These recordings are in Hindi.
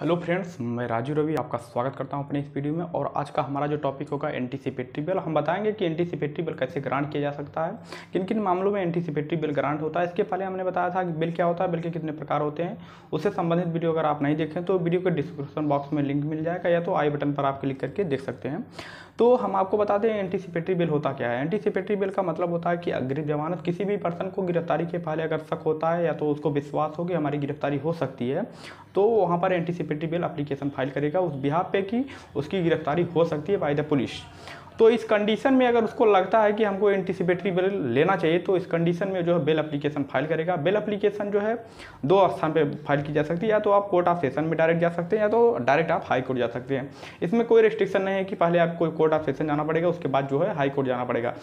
हेलो फ्रेंड्स, मैं राजू रवि आपका स्वागत करता हूं अपने इस वीडियो में। और आज का हमारा जो टॉपिक होगा एंटीसिपेटरी बिल, हम बताएंगे कि एंटीसिपेटरी बिल कैसे ग्रांट किया जा सकता है, किन किन मामलों में एंटीसिपेटरी बिल ग्रांट होता है। इसके पहले हमने बताया था कि बिल क्या होता है, बिल के कितने प्रकार होते हैं। उससे संबंधित वीडियो अगर आप नहीं देखें तो वीडियो के डिस्क्रिप्शन बॉक्स में लिंक मिल जाएगा, या तो आई बटन पर आप क्लिक करके देख सकते हैं। तो हम आपको बताते हैं एंटीसिपेटरी बिल होता क्या है। एंटीसिपेटरी बिल का मतलब होता है कि अग्रिम जमानत, किसी भी पर्सन को गिरफ्तारी के पहले अगर शक होता है या तो उसको विश्वास हो कि हमारी गिरफ्तारी हो सकती है, तो वहाँ पर एंटीसिपेटरी बिल एप्लीकेशन फाइल करेगा उस बिहाफ पे कि उसकी गिरफ्तारी हो सकती है बाय द पुलिस। तो इस कंडीशन में अगर उसको लगता है कि हमको एंटीसिपेटरी बिल लेना चाहिए, तो इस कंडीशन में जो है बिल एप्लीकेशन फाइल करेगा। बिल एप्लीकेशन जो है दो स्थान पे फाइल की जा सकती है, या तो आप कोर्ट ऑफ सेशन में डायरेक्ट जा सकते हैं, या तो डायरेक्ट आप हाई कोर्ट जा सकते हैं। इसमें कोई रिस्ट्रिक्शन नहीं है कि पहले आपको कोर्ट ऑफ सेशन जाना पड़ेगा, उसके बाद जो है हाई कोर्ट जाना पड़ेगा।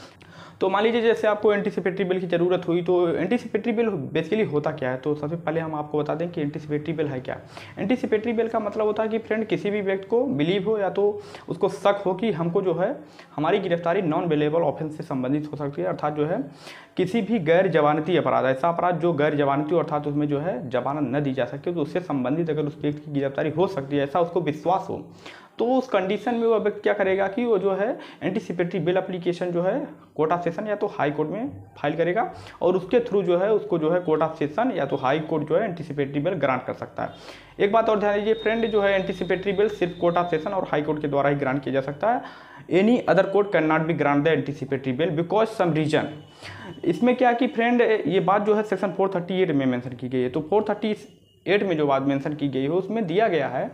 तो मान लीजिए जैसे आपको एंटीसिपेटरी बिल की ज़रूरत हुई, तो एंटीसिपेटरी बिल बेसिकली होता क्या है। तो सबसे पहले हम आपको बता दें कि एंटीसिपेटरी बिल है क्या। एंटीसिपेटरी बिल का मतलब होता है कि फ्रेंड किसी भी व्यक्ति को बिलीव हो या तो उसको शक हो कि हमको जो है हमारी गिरफ्तारी नॉन बेलेबल ऑफेंस से संबंधित हो सकती है, अर्थात जो है किसी भी गैर जमानती अपराध, ऐसा अपराध जो गैर जमानती अर्थात उसमें जो है जमानत न दी जा सके, तो उससे संबंधित अगर उस व्यक्ति की गिरफ्तारी हो सकती है ऐसा उसको विश्वास हो, तो उस कंडीशन में वो व्यक्ति क्या करेगा कि वो जो है एंटीसिपेटरी बिल एप्लीकेशन जो है कोर्ट ऑफ सेशन या तो हाई कोर्ट में फाइल करेगा, और उसके थ्रू जो है उसको जो है कोर्ट ऑफ सेशन या तो हाई कोर्ट जो है एंटीसिपेटरी बिल ग्रांट कर सकता है। एक बात और ध्यान दीजिए फ्रेंड, जो है एंटीसिपेटरी बिल सिर्फ कोर्ट ऑफ सेशन और हाई कोर्ट के द्वारा ही ग्रांट किया जा सकता है। Any other court can not be grant the anticipatory bail because some reason. इसमें क्या कि फ्रेंड ये बात जो है सेक्शन 438 में मेंशन की गई है। तो 438 में जो बात मेंशन की गई है उसमें दिया गया है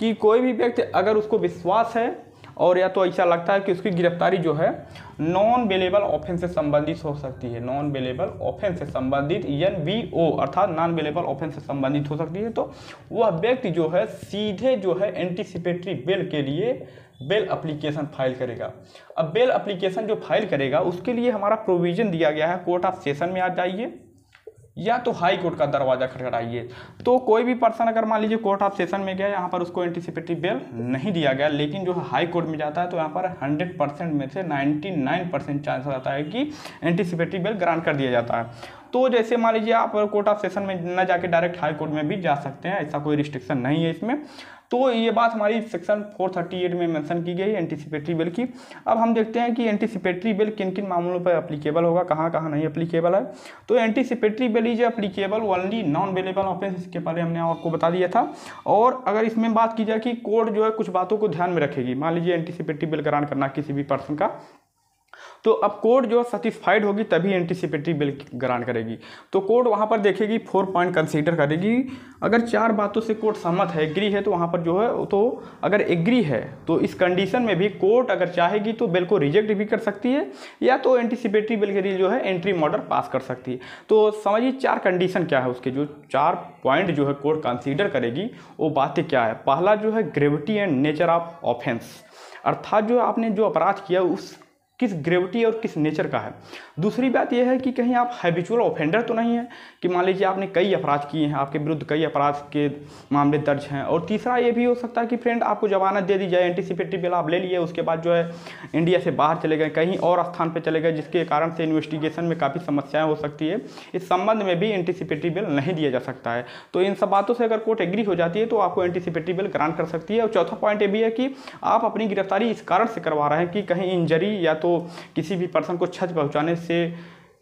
कि कोई भी व्यक्ति अगर उसको विश्वास है और या तो ऐसा लगता है कि उसकी गिरफ्तारी जो है नॉन बेलेबल ऑफेंस से संबंधित हो सकती है, नॉन बेलेबल ऑफेंस से संबंधित NBO अर्थात नॉन बेलेबल ऑफेंस से संबंधित हो सकती है, तो वह व्यक्ति जो है सीधे जो है एंटीसिपेटरी बिल के लिए बेल एप्लीकेशन फाइल करेगा। अब बेल एप्लीकेशन जो फाइल करेगा उसके लिए हमारा प्रोविज़न दिया गया है, कोर्ट ऑफ सेशन में आ जाइए या तो हाई कोर्ट का दरवाज़ा खटखटाइए। तो कोई भी पर्सन अगर मान लीजिए कोर्ट ऑफ सेशन में गया, यहाँ पर उसको एंटीसिपेटरी बेल नहीं दिया गया, लेकिन जो हाई कोर्ट में जाता है तो यहाँ पर 100% में से 99% चांस रहता है कि एंटीसिपेटरी बेल ग्रांट कर दिया जाता है। तो जैसे मान लीजिए आप कोर्ट ऑफ सेशन में न जाके डायरेक्ट हाई कोर्ट में भी जा सकते हैं, ऐसा कोई रिस्ट्रिक्शन नहीं है इसमें। तो ये बात हमारी सेक्शन 438 में मेंशन की गई है एंटीसिपेटरी बिल की। अब हम देखते हैं कि एंटीसिपेटरी बिल किन किन मामलों पर एप्लीकेबल होगा, कहाँ कहाँ नहीं एप्लीकेबल है। तो anticipatory bail is applicable only non bailable offence, इसके पहले हमने आपको बता दिया था। और अगर इसमें बात की जाए कि कोर्ट जो है कुछ बातों को ध्यान में रखेगी, मान लीजिए एंटीसिपेटरी बिल ग्रांट करना किसी भी पर्सन का, तो अब कोर्ट जो सेटिस्फाइड होगी तभी एंटीसिपेटरी बिल ग्रांट करेगी। तो कोर्ट वहाँ पर देखेगी 4 पॉइंट कंसीडर करेगी। अगर 4 बातों से कोर्ट सहमत है, एग्री है, तो वहाँ पर जो है तो अगर एग्री है तो इस कंडीशन में भी कोर्ट अगर चाहेगी तो बिल को रिजेक्ट भी कर सकती है, या तो एंटीसिपेटरी बिल के लिए जो है एंट्रीम ऑर्डर पास कर सकती है। तो समझिए 4 कंडीशन क्या है, उसके जो 4 पॉइंट जो है कोर्ट कंसीडर करेगी वो बातें क्या है। पहला जो है gravity and nature of offence, अर्थात जो आपने जो अपराध किया उस किस ग्रेविटी और किस नेचर का है। दूसरी बात यह है कि कहीं आप हैबिचुअल ऑफेंडर तो नहीं है, कि मान लीजिए आपने कई अपराध किए हैं, आपके विरुद्ध कई अपराध के मामले दर्ज हैं। और तीसरा ये भी हो सकता है कि फ्रेंड आपको जमानत दे दी जाए, एंटीसिपेटरी बिल आप ले लिए, उसके बाद जो है इंडिया से बाहर चले गए, कहीं और स्थान पर चले गए, जिसके कारण से इन्वेस्टिगेशन में काफ़ी समस्याएँ हो सकती है। इस संबंध में भी एंटीसिपेटरी बिल नहीं दिया जा सकता है। तो इन सब बातों से अगर कोर्ट एग्री हो जाती है तो आपको एंटीसिपेटरी बिल ग्रांट कर सकती है। और चौथा पॉइंट ये भी है कि आप अपनी गिरफ्तारी इस कारण से करवा रहे हैं कि कहीं इंजरी या तो किसी भी पर्सन को क्षति पहुंचाने से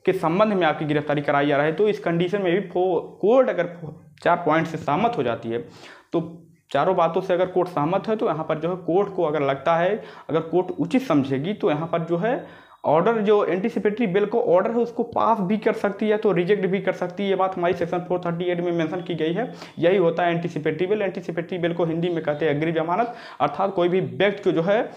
के संबंध में आपकी गिरफ्तारी कराई जा रहा है। तो इस कंडीशन में भी कोर्ट अगर 4 पॉइंट से सहमत हो जाती है, तो 4 बातों से अगर कोर्ट सहमत है, तो यहाँ पर जो है कोर्ट को अगर लगता है, अगर कोर्ट उचित समझेगी तो यहाँ पर जो है ऑर्डर, जो एंटीसिपेटरी बिल को ऑर्डर है उसको पास भी कर सकती है तो रिजेक्ट भी कर सकती है। ये बात हमारी सेक्शन 438 में मेंशन की गई है। यही होता है एंटीसिपेटरी बिल। एंटीसिपेटरी बिल को हिंदी में कहते हैं अग्रिम जमानत, अर्थात कोई भी व्यक्ति को जो है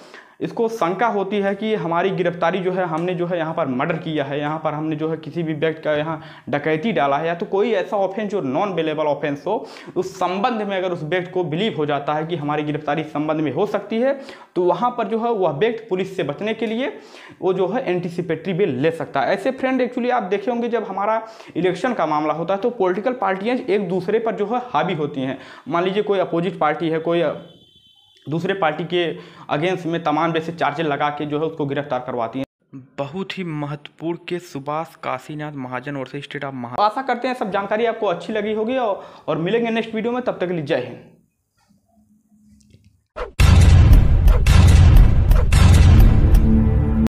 इसको शंका होती है कि हमारी गिरफ्तारी जो है, हमने जो है यहाँ पर मर्डर किया है, यहाँ पर हमने जो है किसी भी व्यक्ति का यहाँ डकैती डाला है, या तो कोई ऐसा ऑफेंस जो नॉन बेलेबल ऑफेंस हो, उस संबंध में अगर उस व्यक्ति को बिलीव हो जाता है कि हमारी गिरफ्तारी इस संबंध में हो सकती है, तो वहाँ पर जो है वह व्यक्ति पुलिस से बचने के लिए वो जो है एंटीसिपेटरी बिल ले सकता है। ऐसे फ्रेंड एक्चुअली आप देखे होंगे जब हमारा इलेक्शन का मामला होता है तो पॉलिटिकल पार्टियाँ एक दूसरे पर जो है हावी होती हैं। मान लीजिए कोई अपोजिट पार्टी है, कोई दूसरे पार्टी के अगेंस्ट में तमाम जैसे चार्जेस लगा के जो है उसको गिरफ्तार करवाती हैं। बहुत ही महत्वपूर्ण के Subhash Kashinath Mahajan versus state of Maharashtra. आशा करते हैं सब जानकारी आपको अच्छी लगी होगी और मिलेंगे नेक्स्ट वीडियो में। तब तक के लिए जय हिंद।